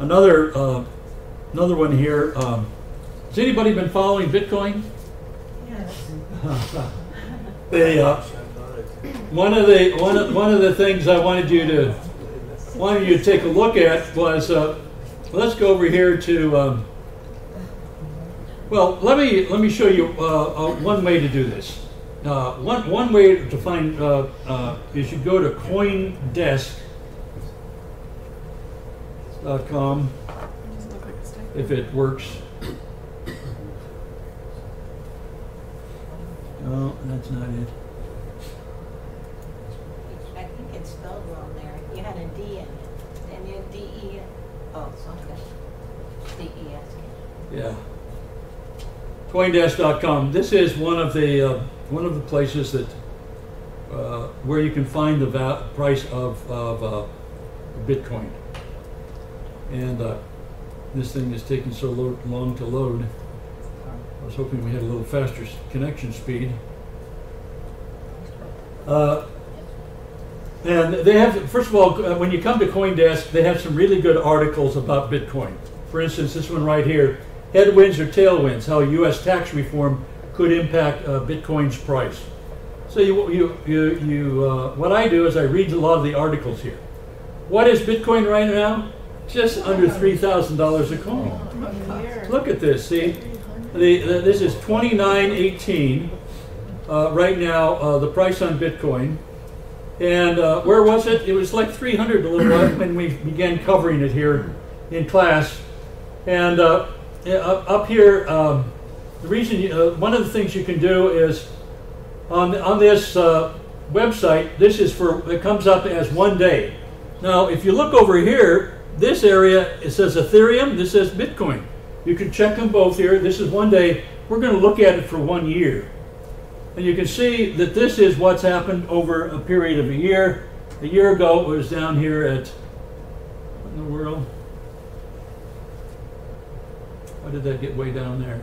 Another another one here. Has anybody been following Bitcoin? Yes. They, one of the things I wanted you to take a look at was let's go over here to well, let me show you one way to do this. One way to find is you go to CoinDesk.com if it works. No, that's not it. I think it's spelled wrong there. You had a D in it. And you had D-E. Oh, something. D-E-S. Yeah. CoinDesk.com. This is one of the places that where you can find the price of Bitcoin. And this thing is taking so long to load. I was hoping we had a little faster connection speed. And they have, first of all, when you come to CoinDesk, they have some really good articles about Bitcoin. For instance, this one right here, Headwinds or Tailwinds, How U.S. Tax Reform Could Impact Bitcoin's Price. So what I do is I read a lot of the articles here. What is Bitcoin right now? Just under $3,000 a coin. Look at this, see? This is 29.18 right now, the price on Bitcoin. And where was it? It was like 300 a little while when we began covering it here in class. And up here, the reason you, one of the things you can do is on this website, this is for, it comes up as 1 day. Now, if you look over here, this area, it says Ethereum, this says Bitcoin. You can check them both here. This is 1 day. We're going to look at it for 1 year. And you can see that this is what's happened over a period of a year. A year ago, it was down here at, what in the world? How did that get way down there?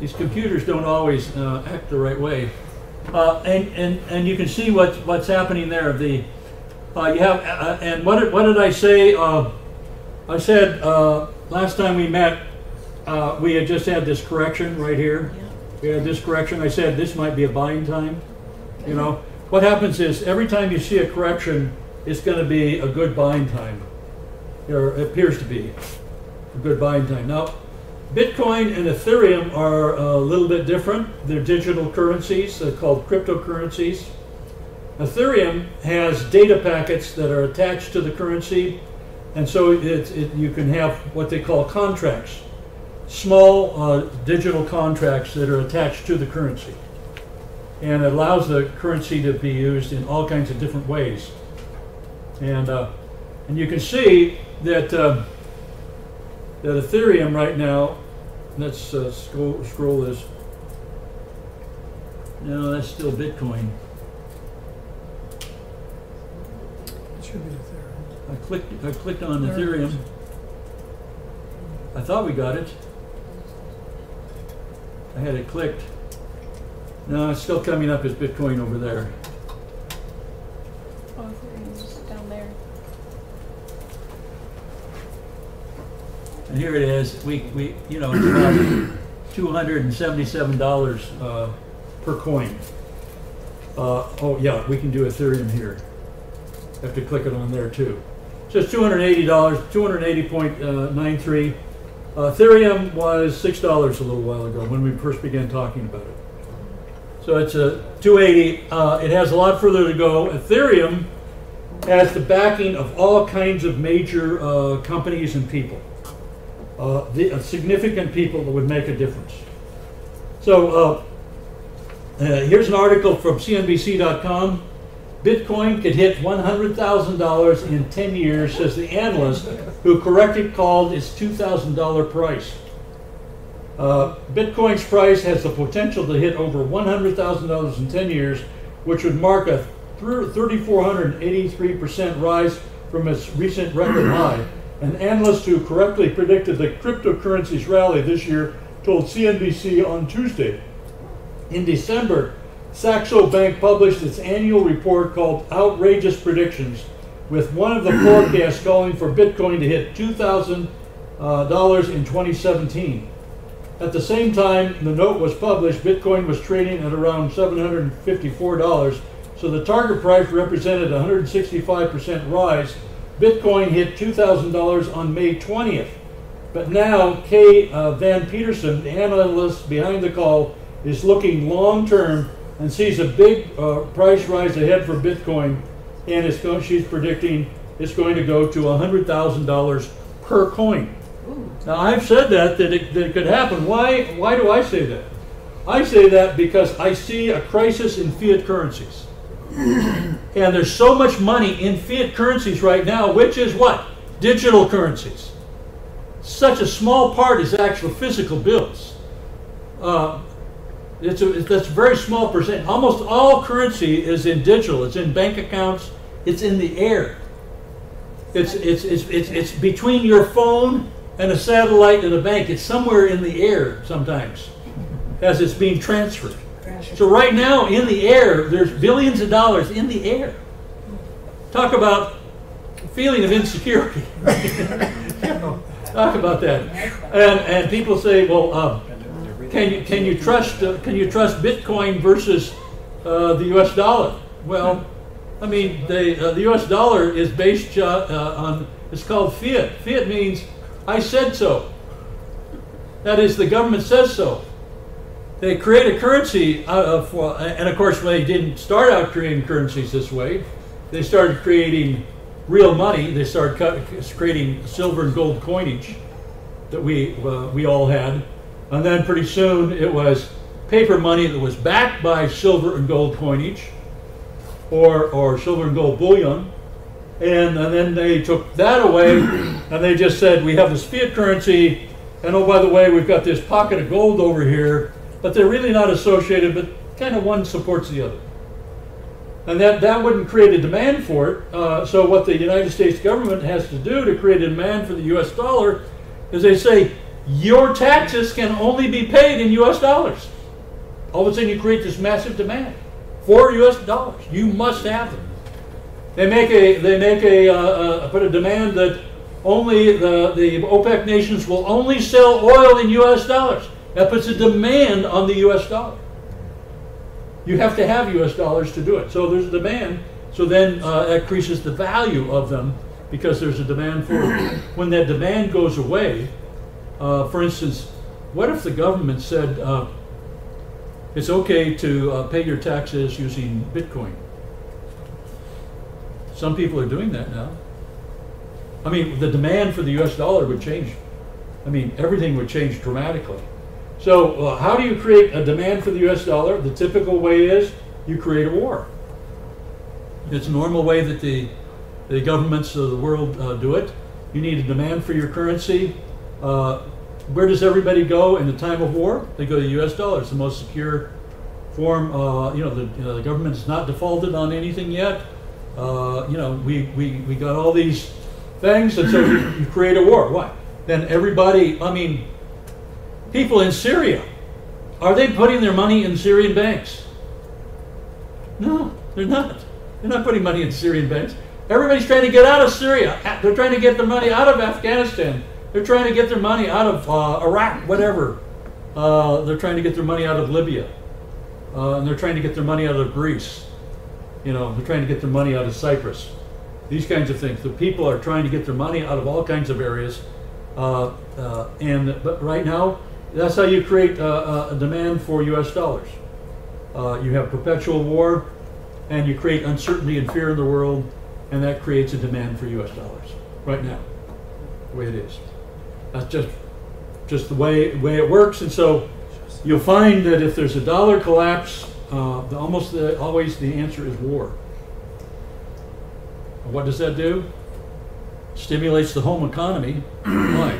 These computers don't always act the right way. And you can see what's happening there. The you have and what did I say? I said last time we met, we had just had this correction right here. Yeah. We had this correction. I said this might be a buying time. Okay. You know what happens is every time you see a correction, it's going to be a good buying time, or appears to be a good buying time. Now, Bitcoin and Ethereum are a little bit different. They're digital currencies. They're called cryptocurrencies. Ethereum has data packets that are attached to the currency, and so you can have what they call contracts, small digital contracts that are attached to the currency, and it allows the currency to be used in all kinds of different ways. And you can see that that Ethereum right now, let's scroll this. No, that's still Bitcoin. It should be Ethereum. I clicked on Ethereum. I thought we got it. I had it clicked. No, it's still coming up as Bitcoin over there. Oh, Ethereum's down there. And here it is. We you know, $277 per coin. Oh yeah, we can do Ethereum here. Have to click it on there too. So it's $280, 280.93. Ethereum was $6 a little while ago when we first began talking about it. So it's a 280. It has a lot further to go. Ethereum has the backing of all kinds of major companies and people. Significant people that would make a difference. So here's an article from CNBC.com. Bitcoin could hit $100,000 in 10 years, says the analyst who correctly called its $2,000 price. Bitcoin's price has the potential to hit over $100,000 in 10 years, which would mark a 3,483% rise from its recent record high. An analyst who correctly predicted the cryptocurrency's rally this year told CNBC on Tuesday. In December, Saxo Bank published its annual report called Outrageous Predictions, with one of the forecasts calling for Bitcoin to hit $2,000 in 2017. At the same time the note was published, Bitcoin was trading at around $754, so the target price represented a 165% rise. Bitcoin hit $2,000 on May 20th. But now Kay Van Peterson, the analyst behind the call, is looking long term and sees a big price rise ahead for Bitcoin, and it's going, she's predicting it's going to go to $100,000 per coin. Ooh. Now I've said that it could happen. Why do I say that? I say that because I see a crisis in fiat currencies. And there's so much money in fiat currencies right now, which is what? Digital currencies. Such a small part is actual physical bills. That's a very small percent. Almost all currency is in digital. It's in bank accounts. It's in the air. It's between your phone and a satellite and a bank. It's somewhere in the air sometimes as it's being transferred. So right now in the air, there's billions of dollars in the air. Talk about feeling of insecurity. Talk about that. And people say, well, can you trust Bitcoin versus the U.S. dollar? Well, I mean the U.S. dollar is based on, it's called fiat. Fiat means I said so. That is, the government says so. They create a currency, and of course they didn't start out creating currencies this way. They started creating real money. They started creating silver and gold coinage that we all had, and then pretty soon it was paper money that was backed by silver and gold coinage, or silver and gold bullion, and then they took that away, and they just said we have this fiat currency, and oh by the way we've got this pocket of gold over here. But they're really not associated, but kind of one supports the other. And that wouldn't create a demand for it. So what the United States government has to do to create a demand for the U.S. dollar is they say, your taxes can only be paid in U.S. dollars. All of a sudden you create this massive demand for U.S. dollars. You must have them. They put a demand that only the OPEC nations will only sell oil in U.S. dollars. That puts a demand on the U.S. dollar. You have to have U.S. dollars to do it. So there's a demand. So then that increases the value of them because there's a demand for them. When that demand goes away, for instance, what if the government said it's okay to pay your taxes using Bitcoin? Some people are doing that now. I mean, the demand for the U.S. dollar would change. I mean, everything would change dramatically. So how do you create a demand for the U.S. dollar? The typical way is you create a war. It's a normal way that the governments of the world do it. You need a demand for your currency. Where does everybody go in the time of war? They go to the U.S. dollar. It's the most secure form. The government's not defaulted on anything yet. We got all these things, and so you create a war. Why? Then everybody, I mean, people in Syria, are they putting their money in Syrian banks? No, they're not. They're not putting money in Syrian banks. Everybody's trying to get out of Syria. They're trying to get their money out of Afghanistan. They're trying to get their money out of Iraq, whatever. They're trying to get their money out of Libya. And they're trying to get their money out of Greece. You know, they're trying to get their money out of Cyprus. These kinds of things. The people are trying to get their money out of all kinds of areas. But right now, that's how you create a demand for U.S. dollars. You have perpetual war, and you create uncertainty and fear in the world, and that creates a demand for U.S. dollars right now, the way it is. That's just the way it works. And so you'll find that if there's a dollar collapse, always the answer is war. And what does that do? Stimulates the home economy. Why?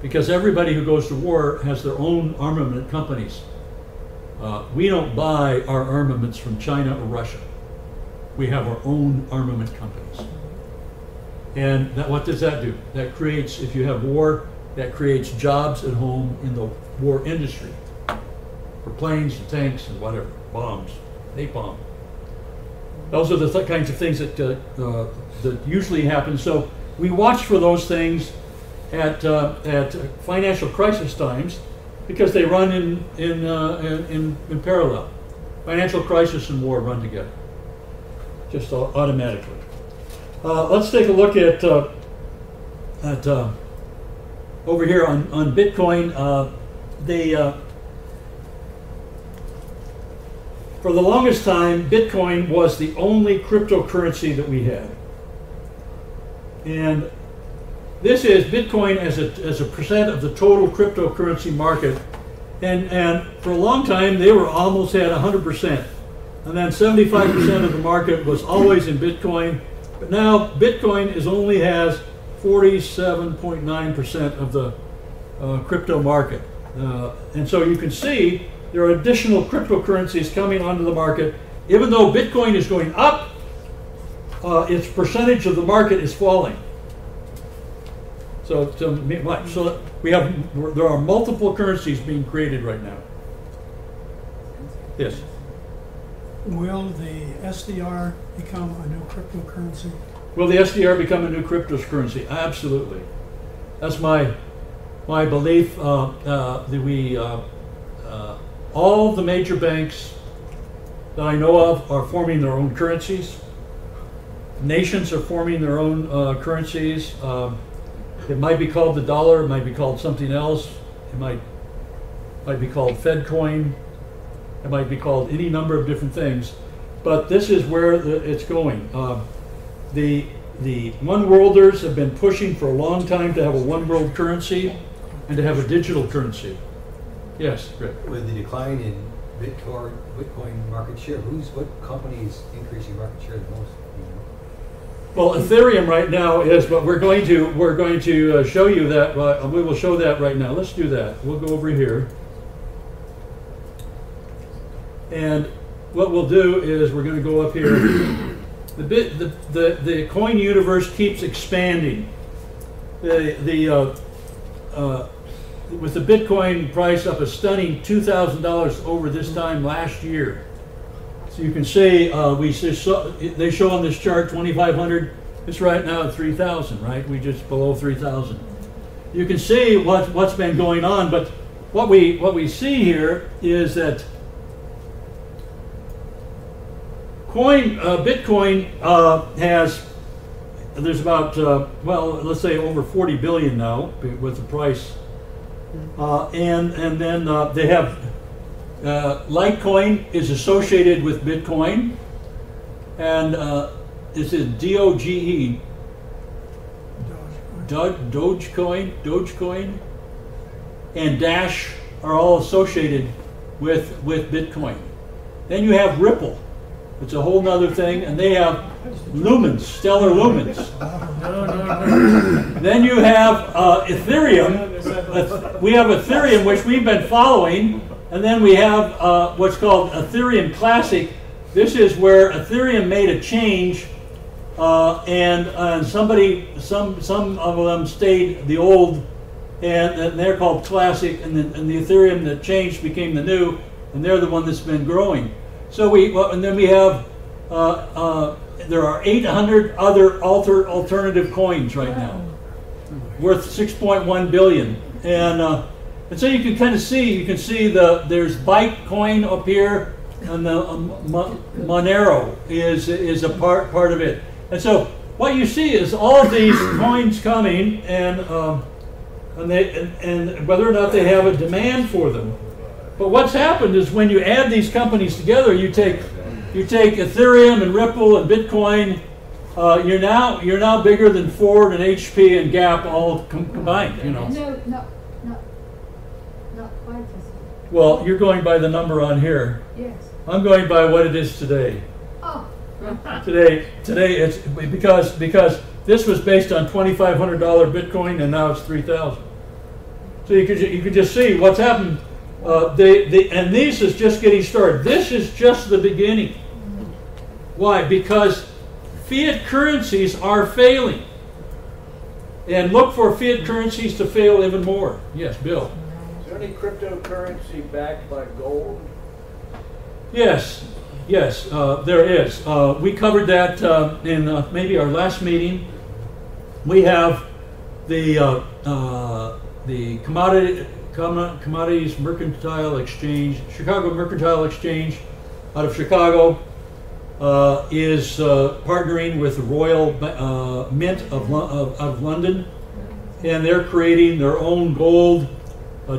Because everybody who goes to war has their own armament companies. We don't buy our armaments from China or Russia. We have our own armament companies. And what does that do? That creates, if you have war, that creates jobs at home in the war industry. For planes and tanks and whatever, bombs. they bomb. Those are the kinds of things that that usually happen. So we watch for those things at financial crisis times because they run in parallel. Financial crisis and war run together, just automatically. Let's take a look at over here on Bitcoin. For the longest time, Bitcoin was the only cryptocurrency that we had. And this is Bitcoin as a percent of the total cryptocurrency market. And for a long time, they were almost at 100%. And then 75% of the market was always in Bitcoin. But now Bitcoin only has 47.9% of the crypto market. And so you can see there are additional cryptocurrencies coming onto the market. Even though Bitcoin is going up, its percentage of the market is falling. So we have, there are multiple currencies being created right now. Yes? Will the SDR become a new cryptocurrency? Will the SDR become a new cryptocurrency? Absolutely. That's my belief that we, all the major banks that I know of are forming their own currencies. Nations are forming their own currencies. It might be called the dollar, it might be called something else. It might be called FedCoin. It might be called any number of different things. But this is where it's going. The one-worlders have been pushing for a long time to have a one-world currency and to have a digital currency. Yes, Rick. With the decline in Bitcoin market share, what company is increasing market share the most? Well, Ethereum right now is, but we're going to show you that. We will show that right now. Let's do that. We'll go over here, and what we'll do is we're going to go up here. The coin universe keeps expanding. With the Bitcoin price up a stunning $2,000 over this time last year. So you can see, they show on this chart 2,500. It's right now at 3,000, right? We just below 3,000. You can see what's been going on, but what we see here is that Bitcoin has, there's about, let's say over 40 billion now with the price. And then they have Litecoin is associated with Bitcoin, and this is DOGE, DogeCoin, and Dash are all associated with Bitcoin. Then you have Ripple, it's a whole nother thing, and they have Lumens, Stellar Lumens. Then you have Ethereum. We have Ethereum, which we've been following, and then we have what's called Ethereum Classic. This is where Ethereum made a change, and some of them stayed the old, and they're called Classic, and the Ethereum that changed became the new, and they're the one that's been growing. So we have there are 800 other alternative coins right now, worth 6.1 billion, and so you can kind of see there's Bitcoin up here, and the Monero is a part of it, and so what you see is all these coins coming, and whether or not they have a demand for them, but what's happened is when you add these companies together, you take Ethereum and Ripple and Bitcoin. You're now bigger than Ford and HP and Gap all combined. You know. No, not quite. Well, you're going by the number on here. Yes. I'm going by what it is today. Oh. Today it's because this was based on $2,500 Bitcoin and now it's 3,000. So you could just see what's happened. And this is just getting started. This is just the beginning. Why? Because fiat currencies are failing, and look for fiat currencies to fail even more. Yes, Bill. Is there any cryptocurrency backed by gold? Yes, Yes, there is. We covered that in maybe our last meeting. We have the Commodities Mercantile Exchange, Chicago Mercantile Exchange out of Chicago is partnering with Royal Mint of London, and they're creating their own gold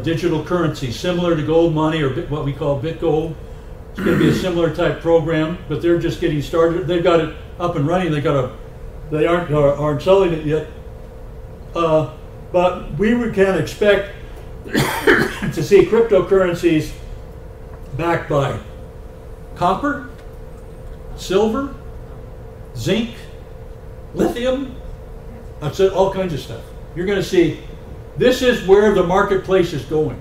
digital currency similar to gold money or what we call BitGold. It's going to be a similar type program, but they're just getting started. They've got it up and running. They aren't selling it yet, but we can expect to see cryptocurrencies backed by copper, silver, zinc, lithium, all kinds of stuff. You're going to see this is where the marketplace is going.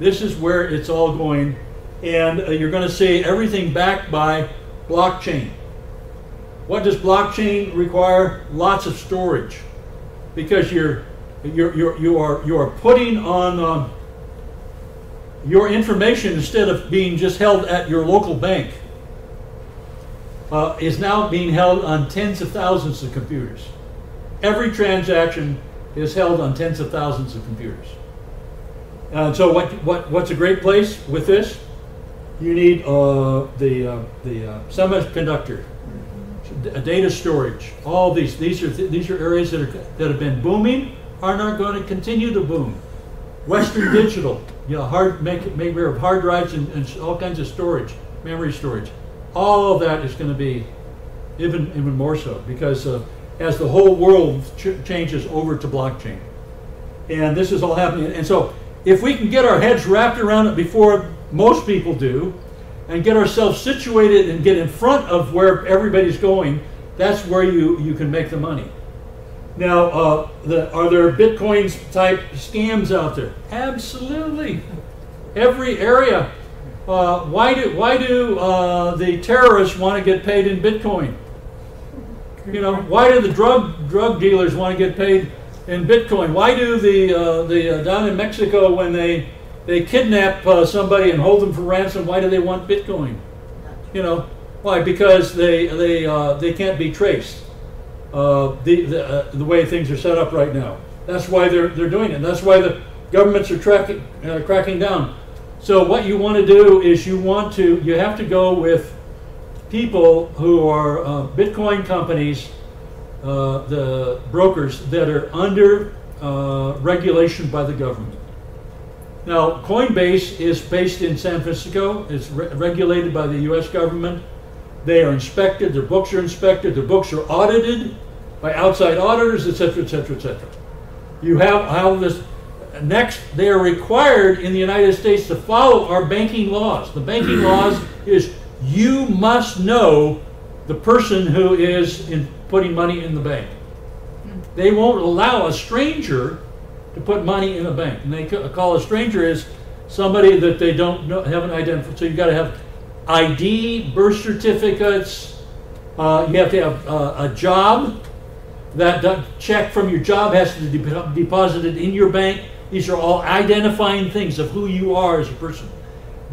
This is where it's all going, and you're going to see everything backed by blockchain. What does blockchain require? Lots of storage, because you are putting on your information, instead of being just held at your local bank, is now being held on tens of thousands of computers. Every transaction is held on tens of thousands of computers. So what's a great place with this? You need the semiconductor, data storage. All these are areas that have been booming, are not going to continue to boom. Western Digital, you know, maker of hard drives and all kinds of storage, memory storage. All of that is going to be even more so, because as the whole world changes over to blockchain, and this is all happening. And so, if we can get our heads wrapped around it before most people do, and get ourselves situated and get in front of where everybody's going, that's where you can make the money. Now, are there Bitcoins type scams out there? Absolutely, every area. Why do the terrorists want to get paid in Bitcoin? You know, why do the drug dealers want to get paid in Bitcoin? Why do the down in Mexico, when they kidnap somebody and hold them for ransom, why do they want Bitcoin? You know, why? Because they can't be traced the way things are set up right now. That's why they're doing it. That's why the governments are cracking down. So what you want to do is you have to go with people who are Bitcoin companies, the brokers that are under regulation by the government. Now, Coinbase is based in San Francisco. It's regulated by the U.S. government. They are inspected. Their books are inspected. Their books are audited by outside auditors, et cetera, et cetera, et cetera. You have how this. Next, they are required in the United States to follow our banking laws. The banking laws is you must know the person who is putting money in the bank. They won't allow a stranger to put money in a bank. And they call a stranger is somebody that they don't know, haven't identified. So you've got to have ID, birth certificates. You have to have a job. That check from your job has to be deposited in your bank. These are all identifying things of who you are as a person.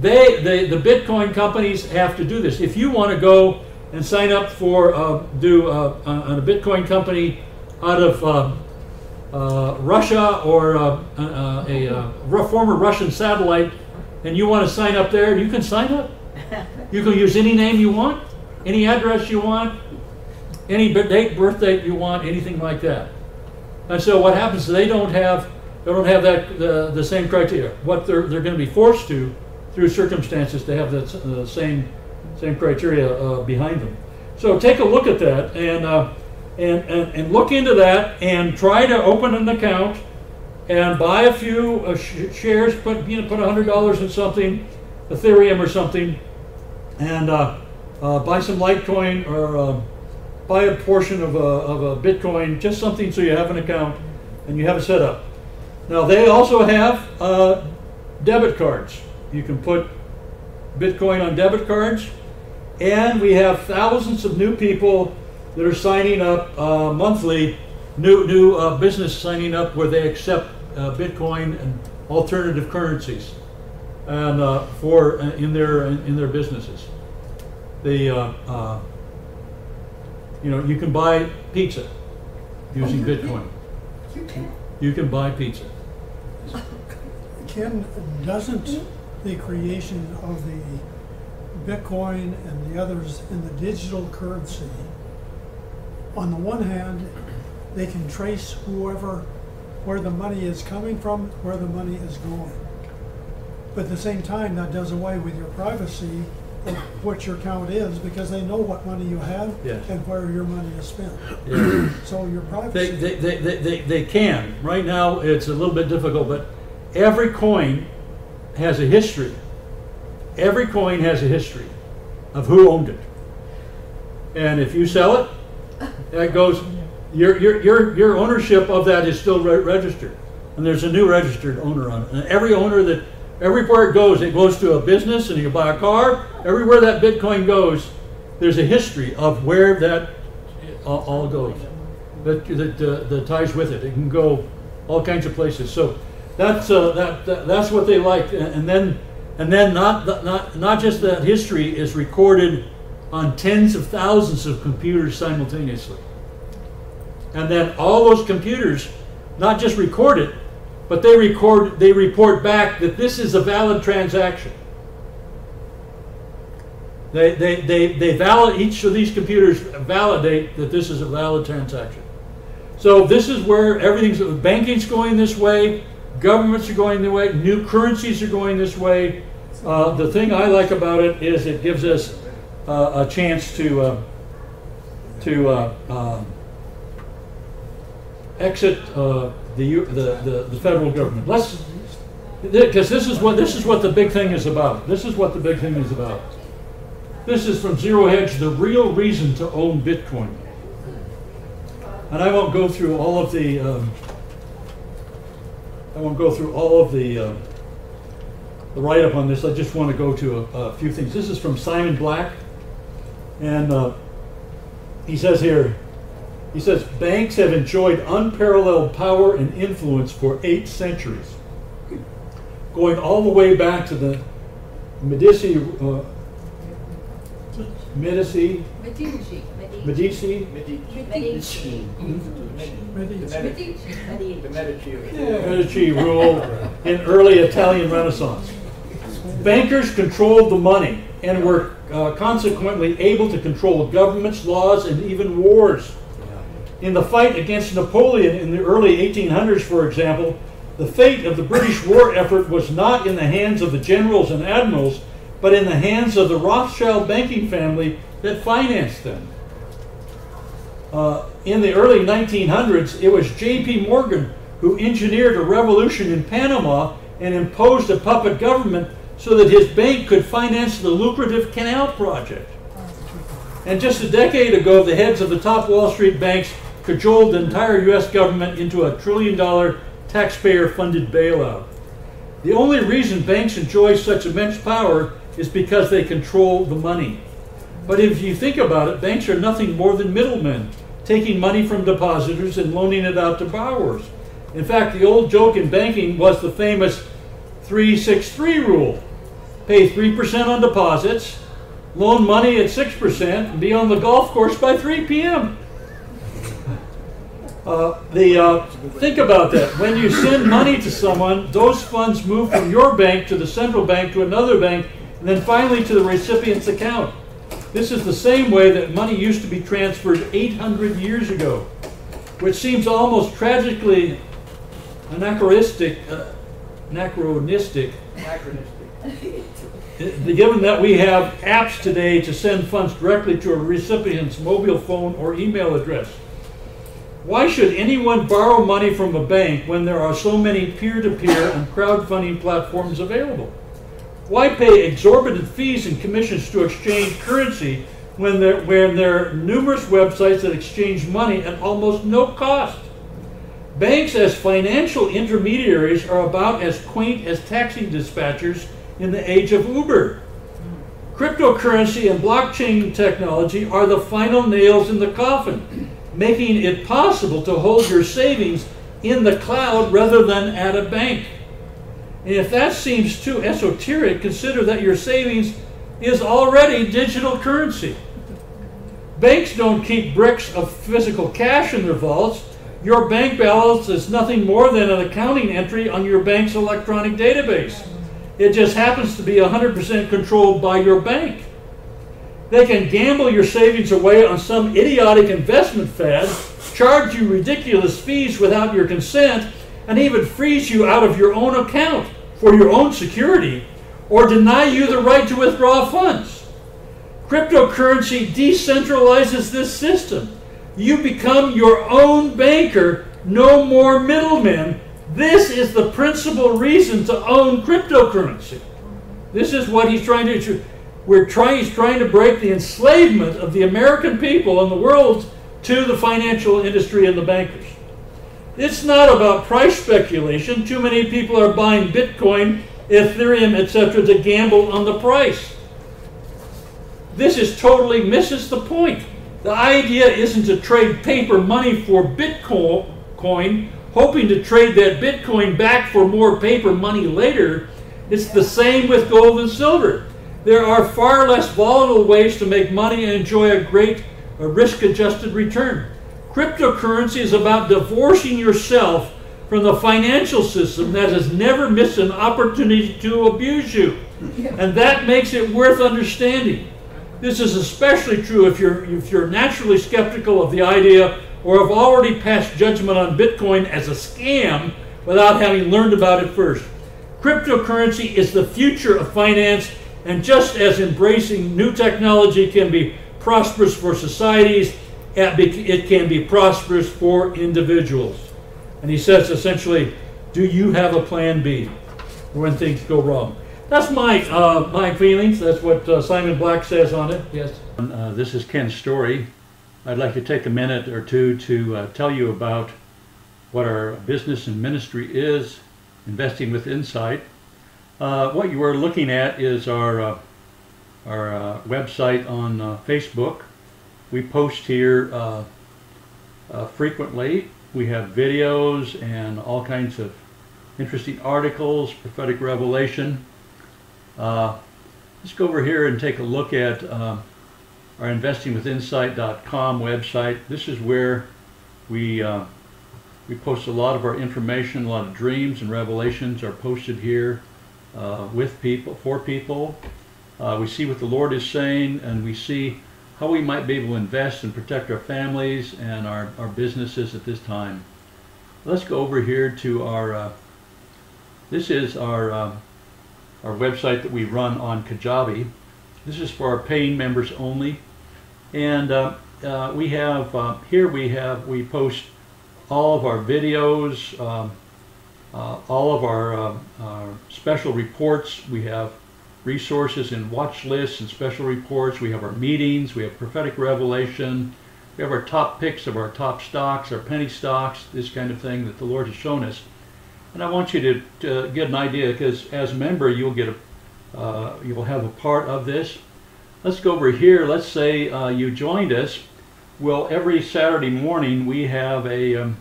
The Bitcoin companies have to do this. If you want to go and sign up for on a Bitcoin company out of Russia or a former Russian satellite, and you want to sign up there, you can sign up. You can use any name you want, any address you want, any birth date you want, anything like that. And so what happens? They don't have. They don't have that the same criteria. What they're going to be forced to, through circumstances, to have that same criteria behind them. So take a look at that and look into that and try to open an account and buy a few shares. Put $100 in something, Ethereum or something, and buy some Litecoin or buy a portion of a Bitcoin, just something so you have an account and you have a setup. Now, they also have debit cards. You can put Bitcoin on debit cards. And we have thousands of new people that are signing up monthly, new business signing up where they accept Bitcoin and alternative currencies and in their businesses. the you know, you can buy pizza using Bitcoin. You can buy pizza. Ken, doesn't the creation of the Bitcoin and the others in the digital currency, on the one hand, they can trace whoever, where the money is coming from, where the money is going. But at the same time, that does away with your privacy of what your account is, because they know what money you have, yes, and where your money is spent. Yeah. So your privacy. They can. Right now, it's a little bit difficult, but every coin has a history. Every coin has a history of who owned it. And if you sell it, that goes. Your ownership of that is still registered, and there's a new registered owner on it. And every owner that, everywhere it goes to a business, and you buy a car. Everywhere that Bitcoin goes, there's a history of where that all goes, that ties with it. It can go all kinds of places. So that's what they like. And then not just that history is recorded on tens of thousands of computers simultaneously. And then all those computers not just record it, but they report back that this is a valid transaction. Each of these computers validate that this is a valid transaction. So this is where banking's going this way, governments are going this way, new currencies are going this way. The thing I like about it is it gives us a chance to exit the federal government. Because this is what the big thing is about. This is what the big thing is about. This is from Zero Hedge, the real reason to own Bitcoin. And I won't go through all of the. The write-up on this. I just want to go to a few things. This is from Simon Black, and he says here. He says, banks have enjoyed unparalleled power and influence for 8 centuries, going all the way back to the Medici rule in early Italian Renaissance. Bankers controlled the money and were consequently able to control governments, laws, and even wars. In the fight against Napoleon in the early 1800s, for example, the fate of the British war effort was not in the hands of the generals and admirals, but in the hands of the Rothschild banking family that financed them. In the early 1900s, it was J.P. Morgan who engineered a revolution in Panama and imposed a puppet government so that his bank could finance the lucrative canal project. And just a decade ago, the heads of the top Wall Street banks cajoled the entire U.S. government into a trillion-dollar taxpayer-funded bailout. The only reason banks enjoy such immense power is because they control the money. But if you think about it, banks are nothing more than middlemen, taking money from depositors and loaning it out to borrowers. In fact, the old joke in banking was the famous 3-6-3 rule. Pay 3% on deposits, loan money at 6%, and be on the golf course by 3 p.m. Think about that. When you send money to someone, those funds move from your bank to the central bank to another bank, and then finally to the recipient's account. This is the same way that money used to be transferred 800 years ago, which seems almost tragically anachronistic. Given that we have apps today to send funds directly to a recipient's mobile phone or email address. Why should anyone borrow money from a bank when there are so many peer-to-peer and crowdfunding platforms available? Why pay exorbitant fees and commissions to exchange currency when there are numerous websites that exchange money at almost no cost? Banks as financial intermediaries are about as quaint as taxi dispatchers in the age of Uber. Cryptocurrency and blockchain technology are the final nails in the coffin, making it possible to hold your savings in the cloud rather than at a bank. And if that seems too esoteric, consider that your savings is already digital currency. Banks don't keep bricks of physical cash in their vaults. Your bank balance is nothing more than an accounting entry on your bank's electronic database. It just happens to be 100% controlled by your bank. They can gamble your savings away on some idiotic investment fad, charge you ridiculous fees without your consent, and even freeze you out of your own account for your own security, or deny you the right to withdraw funds. Cryptocurrency decentralizes this system. You become your own banker, no more middlemen. This is the principal reason to own cryptocurrency. This is what he's trying to do. He's trying to break the enslavement of the American people and the world to the financial industry and the bankers. It's not about price speculation. Too many people are buying Bitcoin, Ethereum, etc. to gamble on the price. This is totally misses the point. The idea isn't to trade paper money for Bitcoin, hoping to trade that Bitcoin back for more paper money later. It's the same with gold and silver. There are far less volatile ways to make money and enjoy a great risk-adjusted return. Cryptocurrency is about divorcing yourself from the financial system that has never missed an opportunity to abuse you. And that makes it worth understanding. This is especially true if you're naturally skeptical of the idea or have already passed judgment on Bitcoin as a scam without having learned about it first. Cryptocurrency is the future of finance, and just as embracing new technology can be prosperous for societies, it can be prosperous for individuals. And he says essentially, do you have a plan B when things go wrong? That's my feelings. That's what Simon Black says on it. Yes. This is Ken's story. I'd like to take a minute or two to tell you about what our business and ministry is, Investing with Insight. What you are looking at is our website on Facebook. We post here frequently. We have videos and all kinds of interesting articles, prophetic revelation. Let's go over here and take a look at our investingwithinsight.com website. This is where we post a lot of our information. A lot of dreams and revelations are posted here with people, for people. We see what the Lord is saying, and we see how we might be able to invest and protect our families and our businesses at this time. Let's go over here to our, this is our website that we run on Kajabi. This is for our paying members only, and we have here we post all of our videos, all of our special reports. We have resources and watch lists and special reports. We have our meetings. We have prophetic revelation. We have our top picks of our top stocks, our penny stocks, this kind of thing that the Lord has shown us. And I want you to get an idea, because as a member you'll get a, you'll have a part of this. Let's go over here. Let's say you joined us. Well, every Saturday morning we have a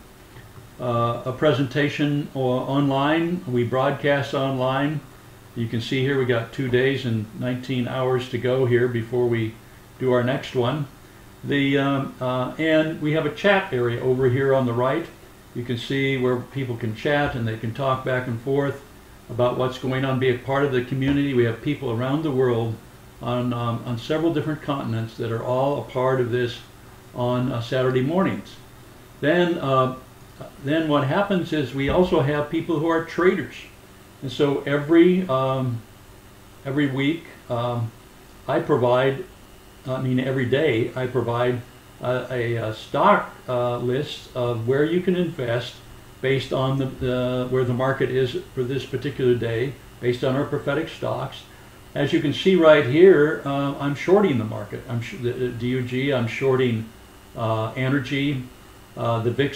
presentation online. We broadcast online. You can see here we got 2 days and 19 hours to go here before we do our next one. And we have a chat area over here on the right. You can see where people can chat and they can talk back and forth about what's going on, be a part of the community. We have people around the world on several different continents that are all a part of this on Saturday mornings. Then what happens is we also have people who are traders. And so every week every day I provide a stock list of where you can invest based on where the market is for this particular day, based on our prophetic stocks. As you can see right here, I'm shorting the market. The DUG, I'm shorting energy, the VIX.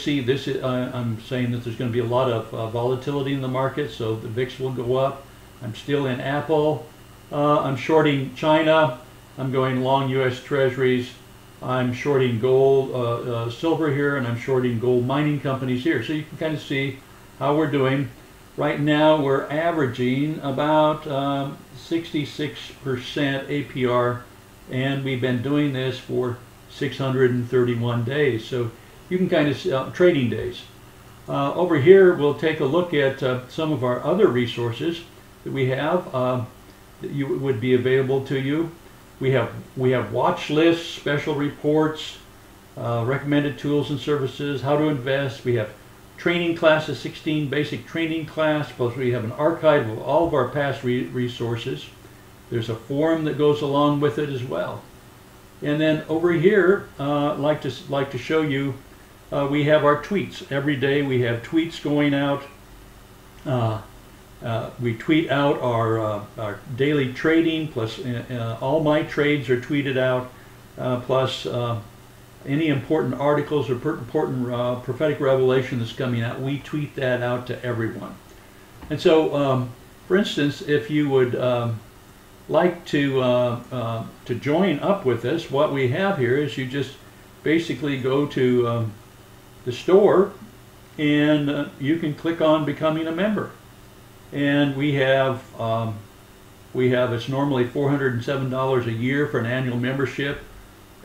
I'm saying that there's going to be a lot of volatility in the market, so the VIX will go up. I'm still in Apple. I'm shorting China. I'm going long U.S. Treasuries. I'm shorting gold, silver here, and I'm shorting gold mining companies here. So you can kind of see how we're doing. Right now we're averaging about 66% APR, and we've been doing this for 631 days. So you can kind of see trading days. Over here we'll take a look at some of our other resources that we have that you would be available to you. We have watch lists, special reports, recommended tools and services, how to invest. We have training classes, 16 basic training class, plus we have an archive of all of our past resources. There's a forum that goes along with it as well. And then over here, I'd like to show you, we have our tweets. Every day we have tweets going out. We tweet out our daily trading, plus all my trades are tweeted out, plus any important articles or important prophetic revelation that's coming out. We tweet that out to everyone. And so, for instance, if you would like to join up with us, what we have here is you just basically go to the store, and you can click on becoming a member. And we have it's normally $407 a year for an annual membership,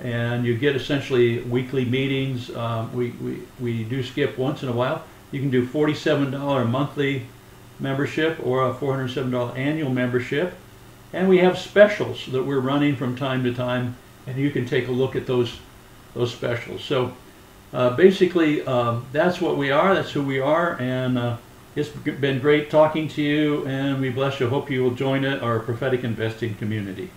and you get essentially weekly meetings. We do skip once in a while. You can do $47 monthly membership or a $407 annual membership. And we have specials that we're running from time to time, and you can take a look at those specials. So basically that's what we are, that's who we are, and it's been great talking to you, and we bless you. Hope you will join our prophetic investing community.